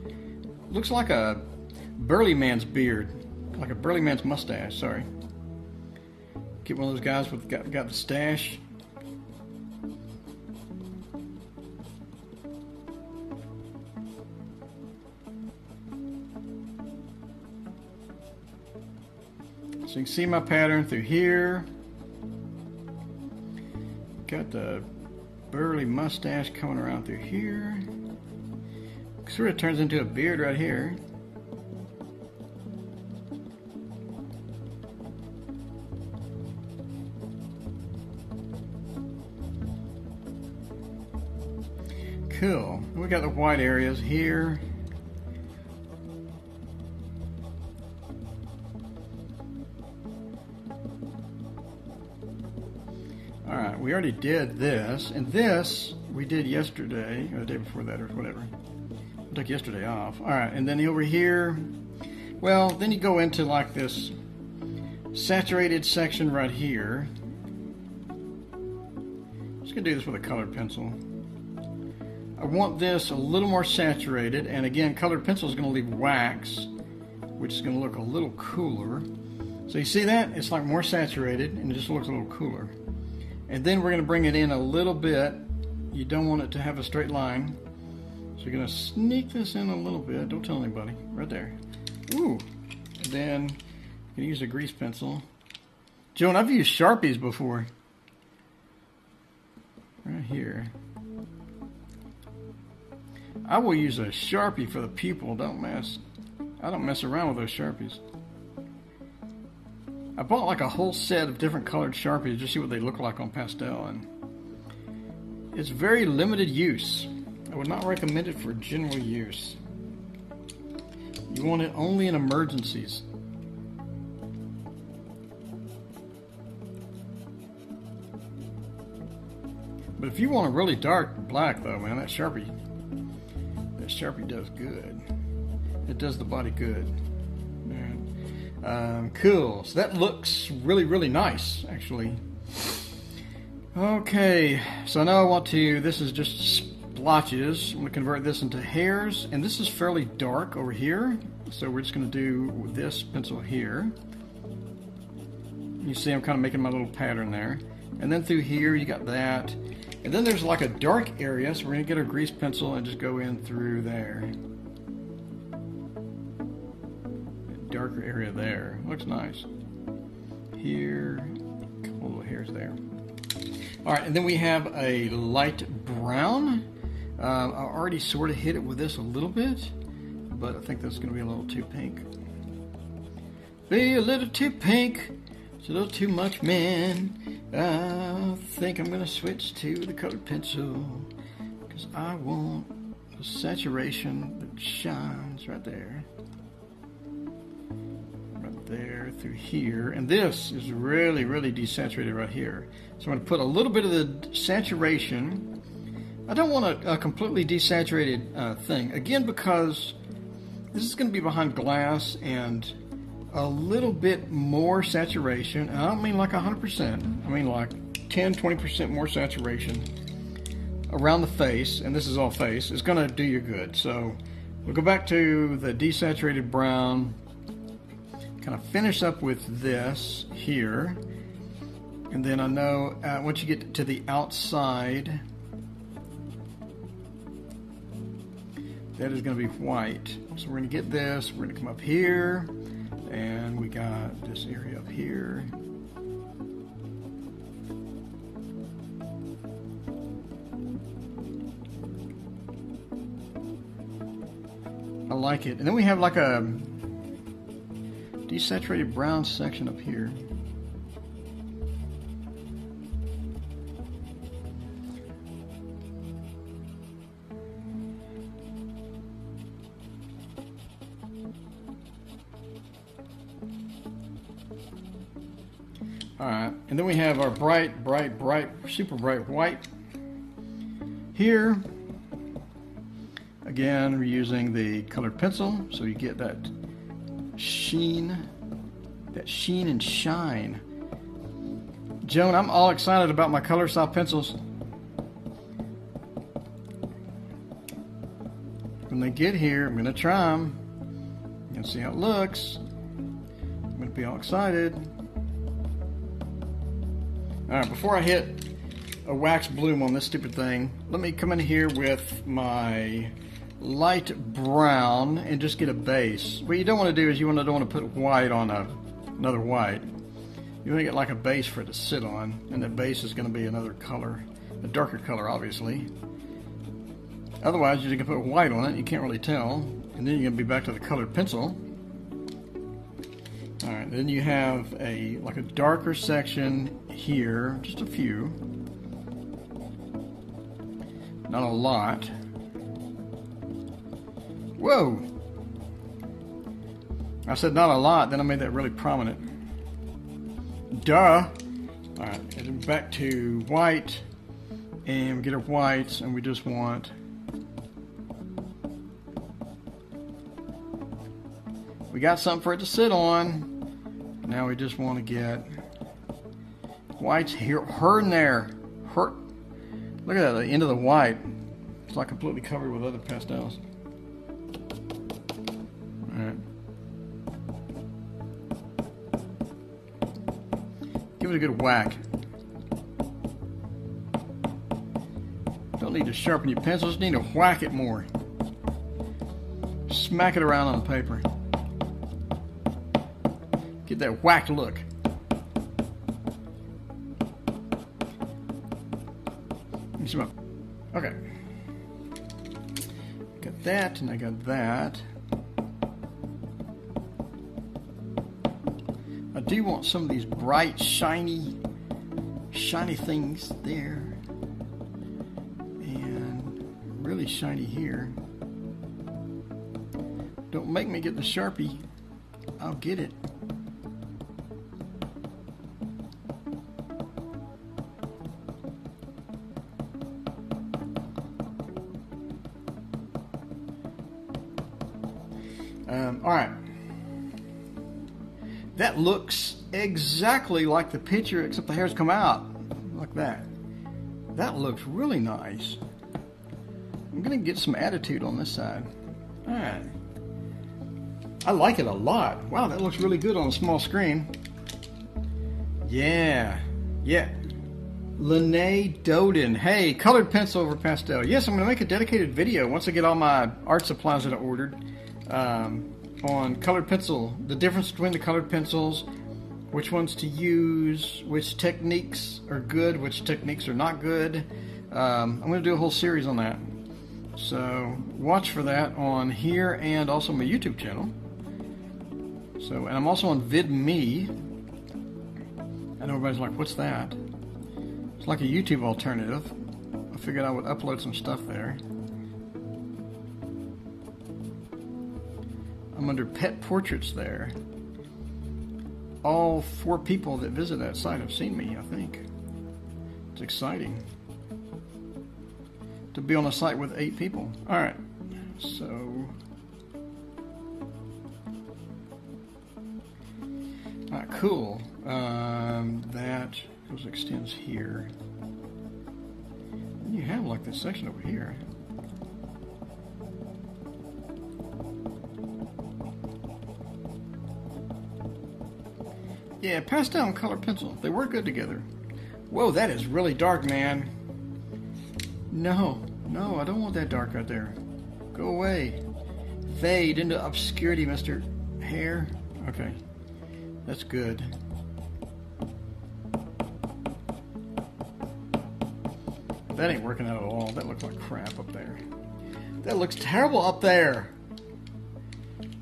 Looks like a burly man's beard. Like a burly man's mustache. Sorry. Get one of those guys with got, got the stash. So you can see my pattern through here. Got the burly mustache coming around through here. Sort of turns into a beard right here. Cool. We got the white areas here. We already did this, and this we did yesterday, or the day before that, or whatever. I took yesterday off. All right, and then over here, well, then you go into like this saturated section right here. I'm just gonna do this with a colored pencil. I want this a little more saturated, and again, colored pencil is gonna leave wax, which is gonna look a little cooler. So you see that? It's like more saturated, and it just looks a little cooler. And then we're going to bring it in a little bit. You don't want it to have a straight line. So you're going to sneak this in a little bit. Don't tell anybody. Right there. Ooh. And then you can use a grease pencil. Joan, I've used Sharpies before. Right here. I will use a Sharpie for the pupil. Don't mess. I don't mess around with those Sharpies. I bought like a whole set of different colored Sharpies just to see what they look like on pastel, and it's very limited use. I would not recommend it for general use. You want it only in emergencies. But if you want a really dark black though, man, that Sharpie, that Sharpie does good. It does the body good. Um, cool. So that looks really, really nice, actually. Okay. So now I want to, this is just splotches. I'm going to convert this into hairs. And this is fairly dark over here. So we're just going to do this pencil here. You see I'm kind of making my little pattern there. And then through here you got that. And then there's like a dark area. So we're going to get our grease pencil and just go in through there. Darker area there. Looks nice. Here, a couple little hairs there. All right, and then we have a light brown. Uh, I already sort of hit it with this a little bit, but I think that's going to be a little too pink. Be a little too pink. It's a little too much, man. I think I'm going to switch to the colored pencil because I want a saturation that shines right there. There through here, and this is really, really desaturated right here. So I'm going to put a little bit of the saturation. I don't want a, a completely desaturated uh, thing, again, because this is going to be behind glass and a little bit more saturation. And I don't mean like one hundred percent. I mean like ten, twenty percent more saturation around the face, and this is all face. It's going to do you good. So we'll go back to the desaturated brown. Kind of finish up with this here, and then I know uh, once you get to the outside, that is going to be white. So we're going to get this, we're going to come up here, and we got this area up here. I like it. And then we have like a desaturated brown section up here. All right, and then we have our bright, bright, bright, super bright white here. Again, we're using the colored pencil, so you get that sheen, that sheen and shine. Joan, I'm all excited about my Color Soft pencils. When they get here, I'm going to try them and see how it looks. I'm going to be all excited. All right, before I hit a wax bloom on this stupid thing, let me come in here with my light brown and just get a base. What you don't want to do is you want to, don't want to put white on a, another white. You want to get like a base for it to sit on, and the base is going to be another color, a darker color obviously. Otherwise you can put white on it, you can't really tell, and then you're going to be back to the colored pencil. Alright, then you have a like a darker section here, just a few, not a lot. Whoa! I said not a lot, then I made that really prominent. Duh! Alright, and then back to white, and we get our whites, and we just want, we got something for it to sit on. Now we just want to get whites here, her and there. Her, look at that, the end of the white. It's like completely covered with other pastels. Give it a good whack. Don't need to sharpen your pencils, need to whack it more. Smack it around on the paper. Get that whack look. You Catch them up. Okay. Got that, and I got that. I do want some of these bright, shiny, shiny things there. And really shiny here. Don't make me get the Sharpie. I'll get it. Um, all right. That looks exactly like the picture, except the hairs come out like that. That looks really nice. I'm gonna get some attitude on this side. All right. I like it a lot. Wow, that looks really good on a small screen. Yeah, yeah. Lene Doden, hey, colored pencil over pastel. Yes, I'm gonna make a dedicated video once I get all my art supplies that I ordered um, on colored pencil, the difference between the colored pencils, which ones to use, which techniques are good, which techniques are not good. Um, I'm gonna do a whole series on that. So watch for that on here and also my YouTube channel. So, and I'm also on VidMe. I know everybody's like, what's that? It's like a YouTube alternative. I figured I would upload some stuff there. I'm under pet portraits there. All four people that visit that site have seen me, I think. It's exciting to be on a site with eight people. All right, so. All right, cool. Um, that goes, extends here. And you have like this section over here. Yeah, pastel and color pencil. They work good together. Whoa, that is really dark, man. No, no, I don't want that dark right there. Go away. Fade into obscurity, Mister Hair. Okay, that's good. That ain't working out at all. That looks like crap up there. That looks terrible up there.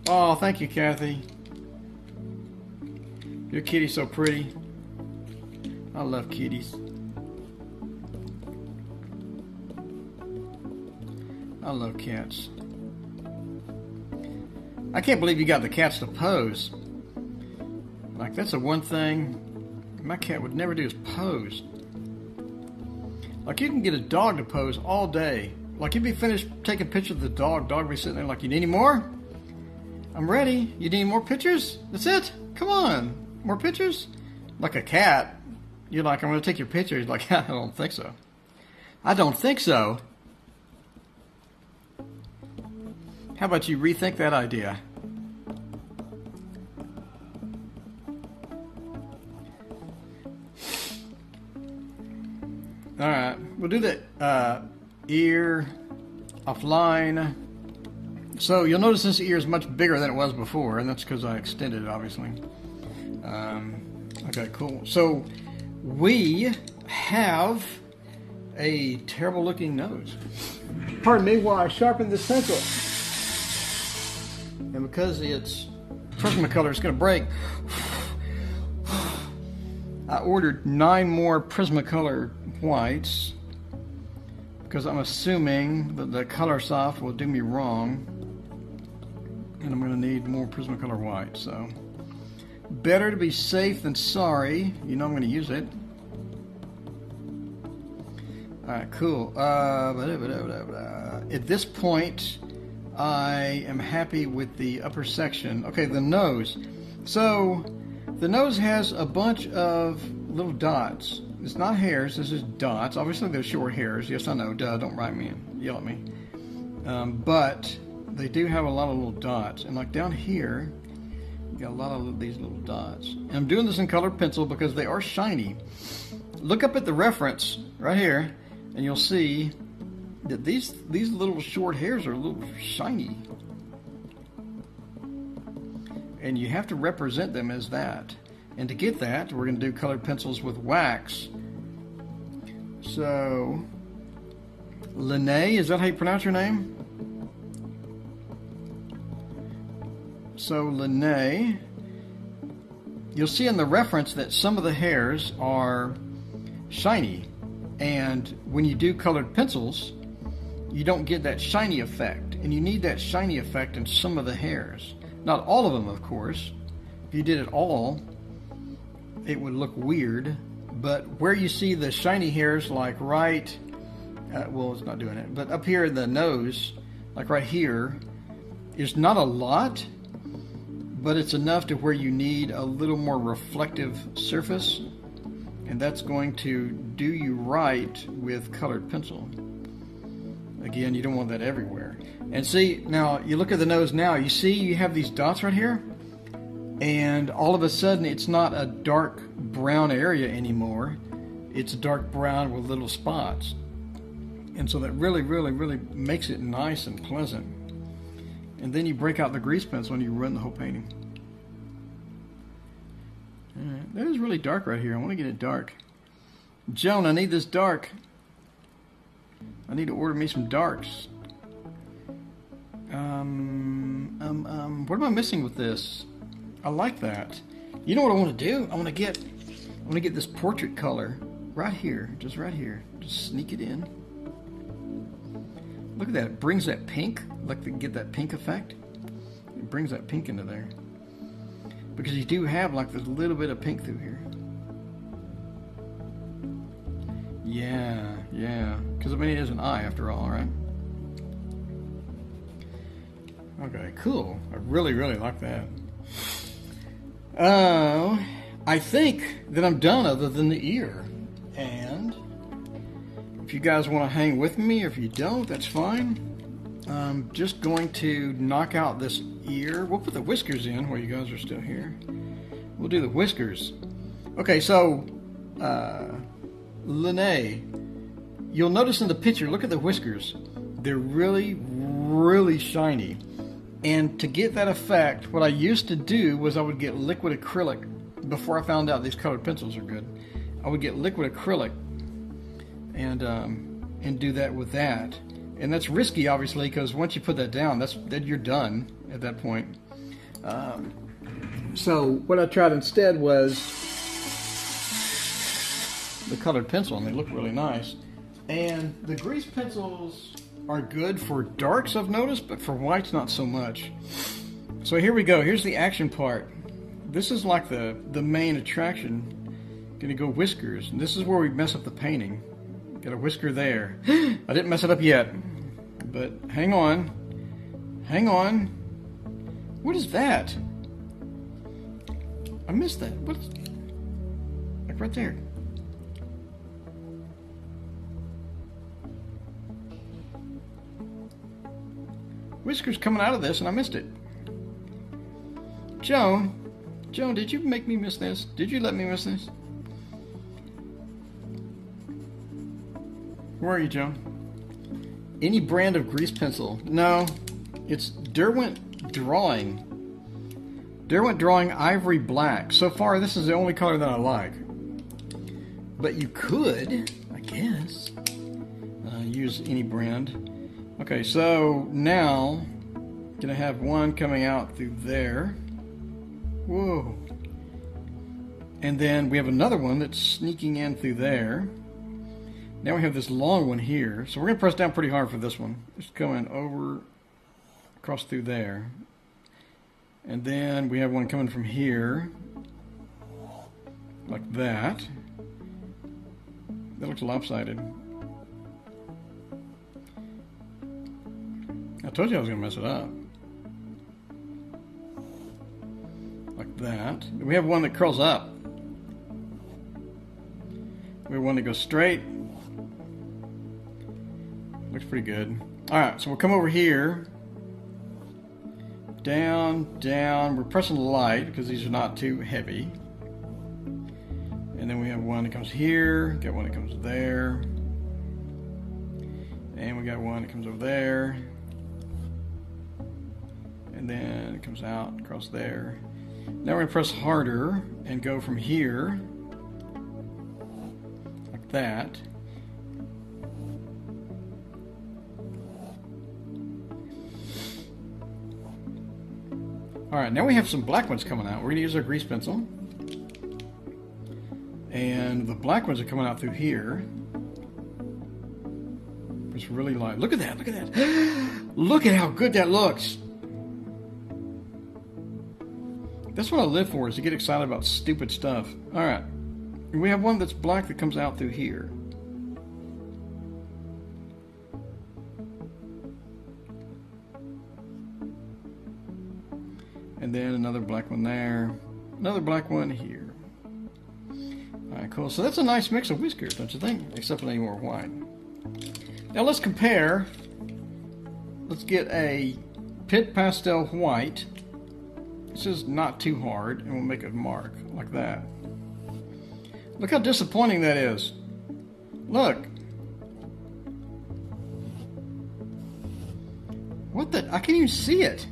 Oh, thank you, Kathy. Your kitty's so pretty. I love kitties. I love cats. I can't believe you got the cats to pose. Like, that's the one thing my cat would never do is pose. Like, you can get a dog to pose all day. Like, you'd be finished taking pictures of the dog. Dog would be sitting there like, you need any more? I'm ready. You need more pictures? That's it? Come on. More pictures? Like a cat. You're like, I'm going to take your picture. He's like, I don't think so. I don't think so. How about you rethink that idea? All right, we'll do the uh, ear offline. So you'll notice this ear is much bigger than it was before, and that's because I extended it, obviously. Um, okay, cool. So we have a terrible looking nose. Pardon me while I sharpen this pencil. And because it's Prismacolor, it's going to break. I ordered nine more Prismacolor whites because I'm assuming that the Color Soft will do me wrong, and I'm going to need more Prismacolor white. So better to be safe than sorry. You know I'm going to use it. All right, cool. Uh, blah, blah, blah, blah, blah. At this point, I am happy with the upper section. Okay, the nose. So the nose has a bunch of little dots. It's not hairs, this is dots. Obviously they're short hairs. Yes, I know, duh, don't write me and yell at me. Um, but they do have a lot of little dots. And like down here, you got a lot of these little dots. And I'm doing this in colored pencil because they are shiny. Look up at the reference right here and you'll see that these these little short hairs are a little shiny, and you have to represent them as that. And to get that, we're going to do colored pencils with wax. So Lene, is that how you pronounce your name? So Lene, you'll see in the reference that some of the hairs are shiny, and when you do colored pencils, you don't get that shiny effect, and you need that shiny effect in some of the hairs. Not all of them, of course. If you did it all, it would look weird, but where you see the shiny hairs, like right, uh, well, it's not doing it, but up here in the nose, like right here, is not a lot, but it's enough to where you need a little more reflective surface, and that's going to do you right with colored pencil. Again, you don't want that everywhere. And see, now you look at the nose now, you see you have these dots right here, and all of a sudden it's not a dark brown area anymore. It's dark brown with little spots. And so that really, really, really makes it nice and pleasant. And then you break out the grease pencil and you run the whole painting. All right. That is really dark right here. I want to get it dark. Joan, I need this dark. I need to order me some darks. Um, um, um, what am I missing with this? I like that. You know what I want to do? I want to get, I want to get this portrait color right here, just right here. Just sneak it in. Look at that. It brings that pink. Like to get that pink effect. It brings that pink into there because you do have like this little bit of pink through here. Yeah, yeah. Because I mean, it is an eye after all, right? Okay, cool. I really, really like that. Uh, I think that I'm done other than the ear. And if you guys want to hang with me, or if you don't, that's fine. I'm just going to knock out this ear. We'll put the whiskers in while you guys are still here. We'll do the whiskers. Okay, so uh, Lene, you'll notice in the picture, look at the whiskers. They're really, really shiny. And to get that effect, what I used to do was I would get liquid acrylic. Before I found out these colored pencils are good, I would get liquid acrylic and um, and do that with that. And that's risky, obviously, because once you put that down, that's that you're done at that point. Um, so what I tried instead was the colored pencil, and they look really nice. And the grease pencils are good for darks, I've noticed, but for whites, not so much. So here we go. Here's the action part. This is like the, the main attraction. Gonna go whiskers, and this is where we mess up the painting. Got a whisker there. I didn't mess it up yet, but hang on, hang on. What is that? I missed that. What is that? Like right there. Whiskers coming out of this, and I missed it. Joan, Joan, did you make me miss this? Did you let me miss this? Where are you, Joan? Any brand of grease pencil? No, it's Derwent Drawing. Derwent Drawing Ivory Black. So far, this is the only color that I like. But you could, I guess, uh, use any brand. Okay, so now, gonna have one coming out through there. Whoa. And then we have another one that's sneaking in through there. Now we have this long one here, so we're going to press down pretty hard for this one. It's coming over, across through there. And then we have one coming from here, like that. That looks lopsided. I told you I was going to mess it up. Like that. We have one that curls up. We have one that goes straight. Looks pretty good. All right, so we'll come over here. Down, down. We're pressing light because these are not too heavy. And then we have one that comes here. Got one that comes there. And we got one that comes over there. And then it comes out across there. Now we're gonna press harder and go from here like that. Alright, now we have some black ones coming out. We're going to use our grease pencil. And the black ones are coming out through here. It's really light. Look at that, look at that. Look at how good that looks. That's what I live for, is to get excited about stupid stuff. Alright. We have one that's black that comes out through here. And then another black one there. Another black one here. Alright, cool. So that's a nice mix of whiskers, don't you think? Except for any more white. Now let's compare. Let's get a Pitt Pastel white. This is not too hard, and we'll make a mark like that. Look how disappointing that is. Look. What the? I can't even see it.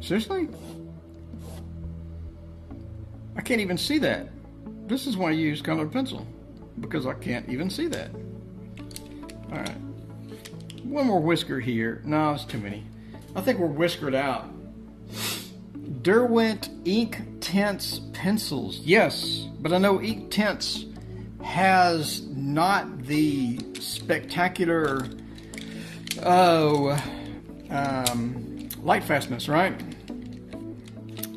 Seriously? I can't even see that. This is why I use colored pencil, because I can't even see that. All right. One more whisker here. No, it's too many. I think we're whiskered out. Derwent Inktense pencils. Yes, but I know Inktense has not the spectacular oh, um, light fastness, right?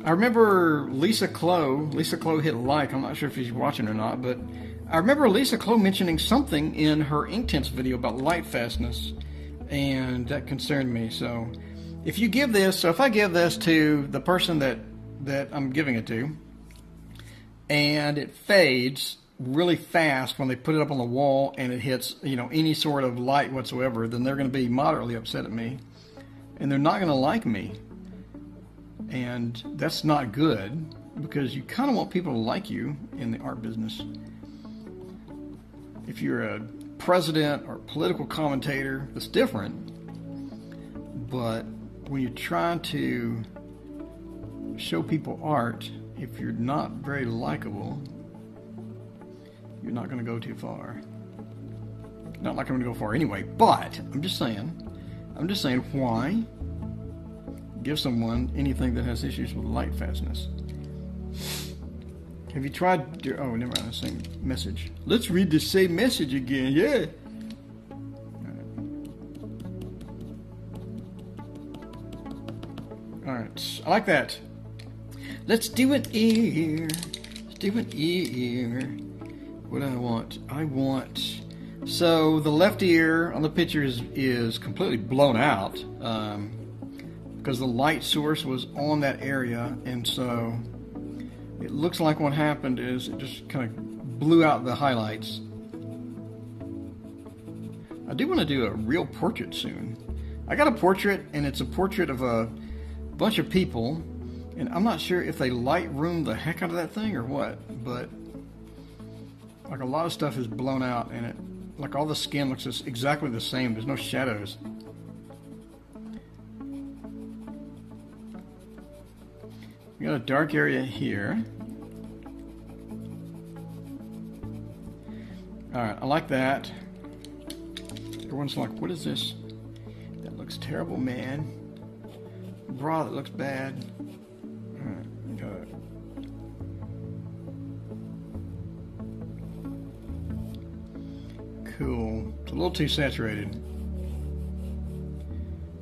I remember Lisa Cloe, Lisa Cloe hit like, I'm not sure if she's watching or not, but I remember Lisa Cloe mentioning something in her Inktense video about light fastness, and that concerned me. So if you give this, so if I give this to the person that, that I'm giving it to, and it fades really fast when they put it up on the wall and it hits, you know, any sort of light whatsoever, then they're going to be moderately upset at me, and they're not going to like me. And that's not good, because you kind of want people to like you in the art business. If you're a president or political commentator, it's different. But when you're trying to show people art, if you're not very likable, you're not going to go too far. Not like I'm going to go far anyway, but I'm just saying, I'm just saying why give someone anything that has issues with light fastness. Have you tried to, oh, never mind, the same message. Let's read the same message again, yeah. All right. All right, I like that. Let's do it here, let's do it here. What do I want? I want, so the left ear on the picture is, is completely blown out. Um, because the light source was on that area, and so it looks like what happened is it just kind of blew out the highlights. I do want to do a real portrait soon. I got a portrait, and it's a portrait of a bunch of people, and I'm not sure if they Lightroom the heck out of that thing or what, but like a lot of stuff is blown out, and it, like all the skin looks exactly the same. There's no shadows. We got a dark area here. Alright, I like that. Everyone's like, what is this? That looks terrible, man. Bra, that looks bad. Alright, got it. Cool. It's a little too saturated.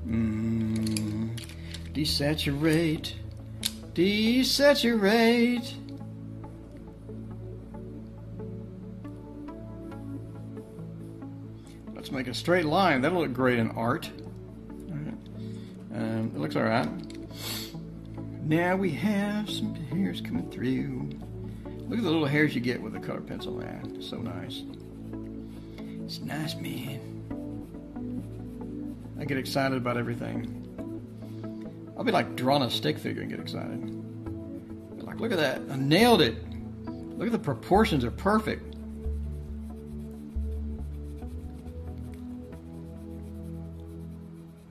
Mmm. Desaturate. Desaturate. Let's make a straight line. That'll look great in art. All right. Um, it looks all right. Now we have some hairs coming through. Look at the little hairs you get with a color pencil, man. So nice. It's nice, man. I get excited about everything. I'll be like drawing a stick figure and get excited. Be like, look at that, I nailed it. Look at the proportions are perfect.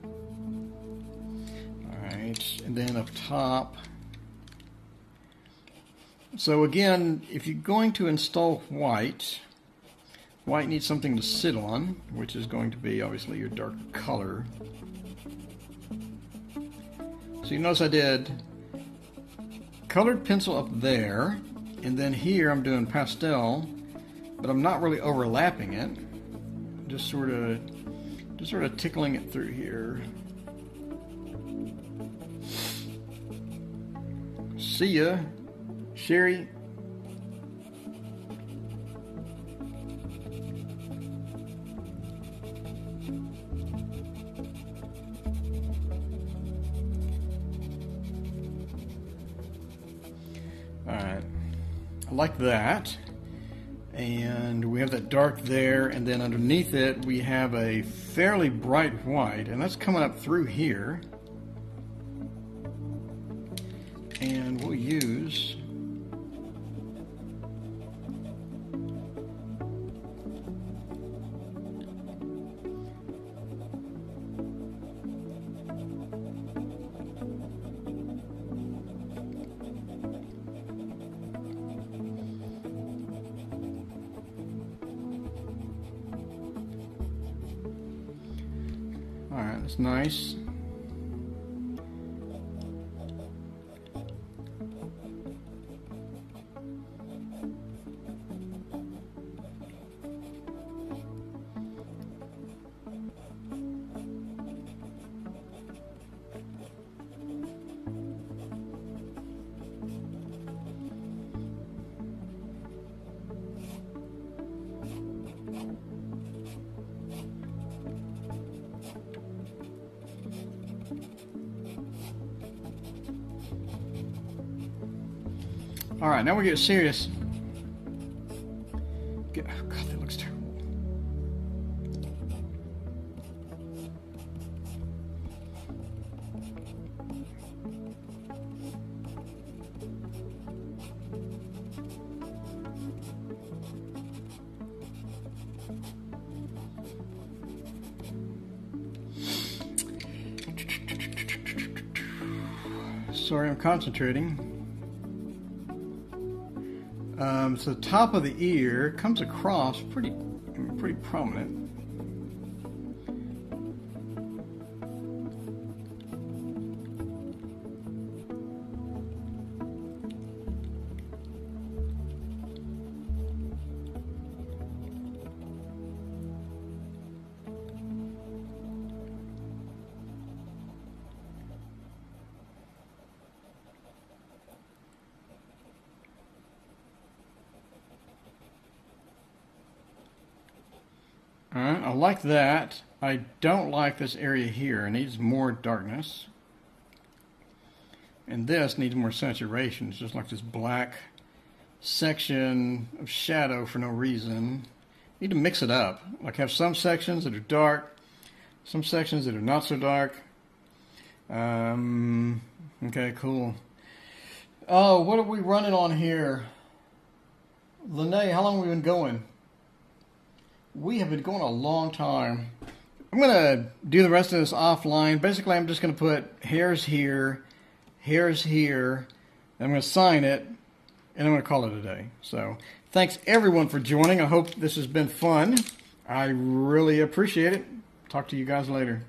All right, and then up top. So again, if you're going to install white, White needs something to sit on, which is going to be obviously your dark color. So you notice I did colored pencil up there, and then here I'm doing pastel, but I'm not really overlapping it. Just sort of, just sort of tickling it through here. See ya, Sherry. Like that, and we have that dark there, and then underneath it we have a fairly bright white, and that's coming up through here, and we'll use nice. Alright, now we get serious. Get, oh God, that looks terrible. Sorry, I'm concentrating. Um, so the top of the ear comes across pretty, pretty prominent. I like that. I don't like this area here. It needs more darkness. And this needs more saturation. It's just like this black section of shadow for no reason. You need to mix it up. Like have some sections that are dark, some sections that are not so dark. Um, okay, cool. Oh, what are we running on here? Lene, how long have we been going? We have been going a long time. I'm gonna do the rest of this offline. Basically, I'm just gonna put hairs here, hairs here, and I'm gonna sign it, and I'm gonna call it a day. So, thanks everyone for joining. I hope this has been fun. I really appreciate it. Talk to you guys later.